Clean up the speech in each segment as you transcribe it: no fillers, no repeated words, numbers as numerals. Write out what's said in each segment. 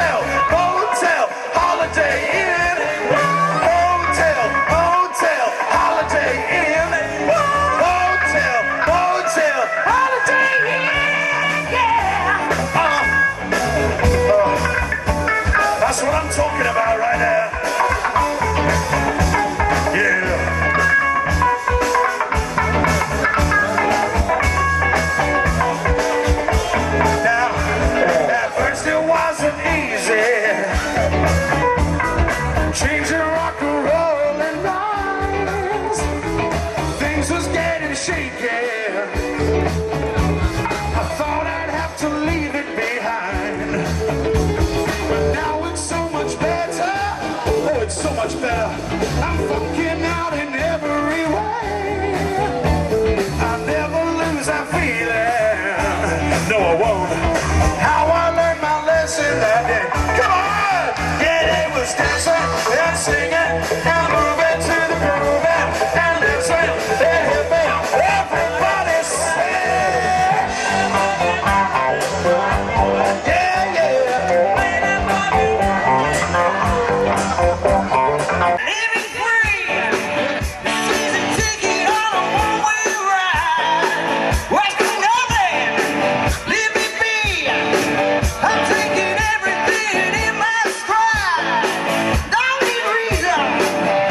hotel, hotel, Holiday Inn. Hotel, hotel, Holiday Inn. Hotel, hotel, Holiday Inn. Yeah. That's what I'm talking about right now. Changing rock and roll and lines, things was getting shaky. I thought I'd have to leave it behind, but now it's so much better. Oh, it's so much better. I'm fucking out in every way. I never lose that feeling. No, I won't. How I learned my lesson that day. Come on, yeah, it was dancing. And sing it, and move it to the groove, and let's swim, and hip it, everybody sing. Yeah, yeah. Living free, she's a ticket on a one-way ride. Wasting nothing, leave me be. I'm taking everything in my stride. No reason.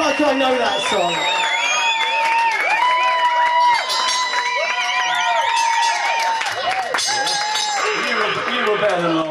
like I know that song. You were better than I.